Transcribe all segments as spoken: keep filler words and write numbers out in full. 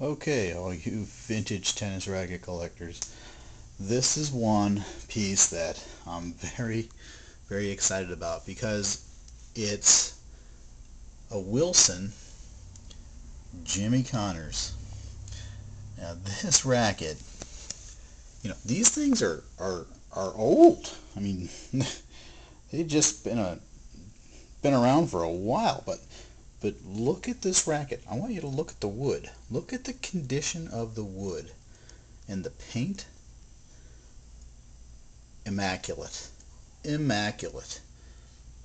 Okay, all you vintage tennis racket collectors, this is one piece that I'm very, very excited about because it's a Wilson Jimmy Connors. Now this racket, you know, these things are, are, are old. I mean, they've just been, a, been around for a while, but But look at this racket. I want you to look at the wood. Look at the condition of the wood. And the paint, immaculate. Immaculate.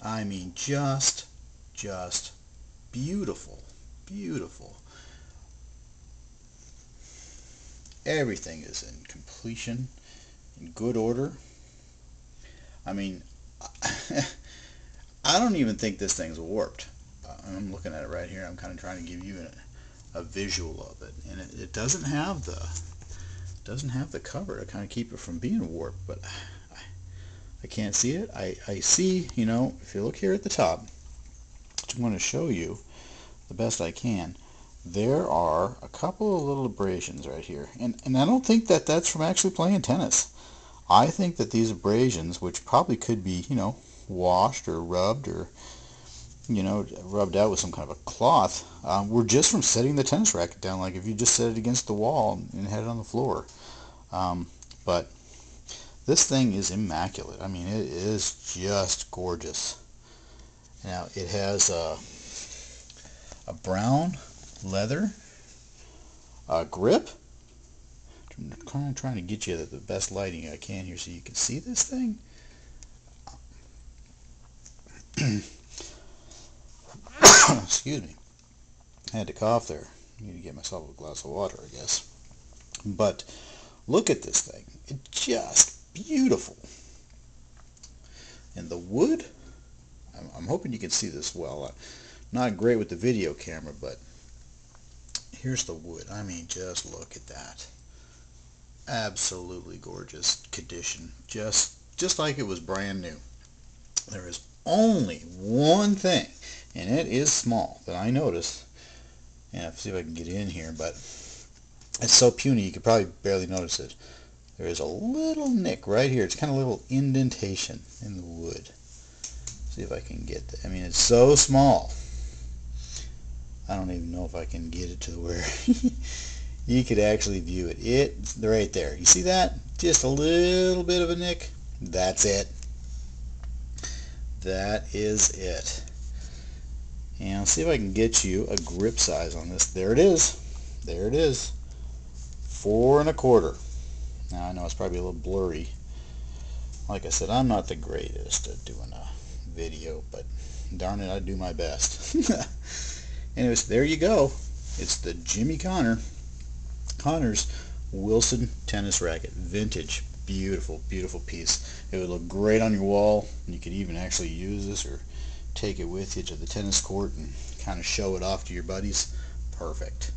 I mean, just, just beautiful. Beautiful. Everything is in completion, in good order. I mean, I don't even think this thing's warped. I'm looking at it right here. I'm kind of trying to give you a, a visual of it, and it, it doesn't have the doesn't have the cover to kind of keep it from being warped. But I, I can't see it. I I see, you know, if you look here at the top, which I'm going to show you the best I can. There are a couple of little abrasions right here, and and I don't think that that's from actually playing tennis. I think that these abrasions, which probably could be, you know, washed or rubbed or you know, rubbed out with some kind of a cloth, um, were just from setting the tennis racket down. Like if you just set it against the wall and had it on the floor. Um, but this thing is immaculate. I mean, it is just gorgeous. Now it has a, a brown leather a grip. I'm kind of trying to get you the best lighting I can here so you can see this thing. Excuse me. I had to cough there. I need to get myself a glass of water, I guess. But look at this thing. It's just beautiful. And the wood, I'm, I'm hoping you can see this well. Uh, not great with the video camera, but here's the wood. I mean, just look at that. Absolutely gorgeous condition. Just, just like it was brand new. There is only one thing, and it is small, that I noticed. Yeah, see if I can get in here, but it's so puny you could probably barely notice it. There is a little nick right here. It's kind of a little indentation in the wood. See if I can get that. I mean, it's so small. I don't even know if I can get it to where you could actually view it. It's right there. You see that? Just a little bit of a nick. That's it. That is it. And I'll see if I can get you a grip size on this. There it is. There it is. Four and a quarter. Now I know it's probably a little blurry. Like I said, I'm not the greatest at doing a video, but darn it, I do my best. Anyways, there you go. It's the Jimmy Connor, Connors Wilson tennis racket. Vintage. Beautiful, beautiful piece. It would look great on your wall. You could even actually use this or take it with you to the tennis court and kind of show it off to your buddies. Perfect.